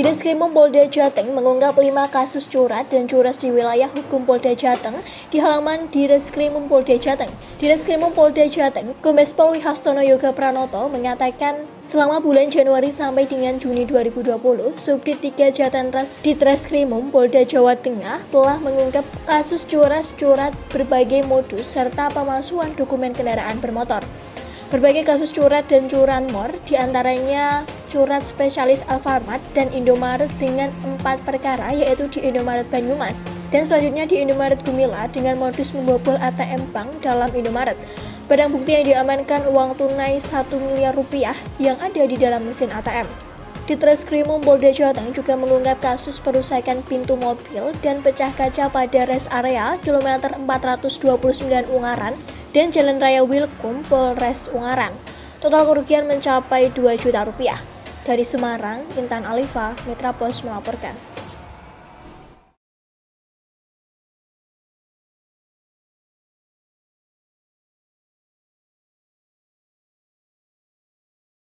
Ditreskrimum Polda Jateng mengungkap 5 kasus curat dan curas di wilayah hukum Polda Jateng di halaman Ditreskrimum Polda Jateng. Ditreskrimum Polda Jateng, Kombes Pol Wihastono Yoga Pranoto mengatakan selama bulan Januari sampai dengan Juni 2020, Subdit 3 Jatanras Ditreskrimum Polda Jawa Tengah telah mengungkap kasus curas-curat berbagai modus serta pemalsuan dokumen kendaraan bermotor. Berbagai kasus curat dan curanmor, diantaranya curat spesialis Alfamart dan Indomaret dengan 4 perkara, yaitu di Indomaret Banyumas dan selanjutnya di Indomaret Gumila dengan modus membobol ATM bank dalam Indomaret. Barang bukti yang diamankan uang tunai Rp1 miliar yang ada di dalam mesin ATM. Ditreskrimum Polda Jateng juga mengungkap kasus perusakan pintu mobil dan pecah kaca pada rest area kilometer 429 Ungaran dan Jalan Raya Wilkum Polres Ungaran. Total kerugian mencapai Rp2 juta. Dari Semarang, Intan Alifa, Mitrapost melaporkan.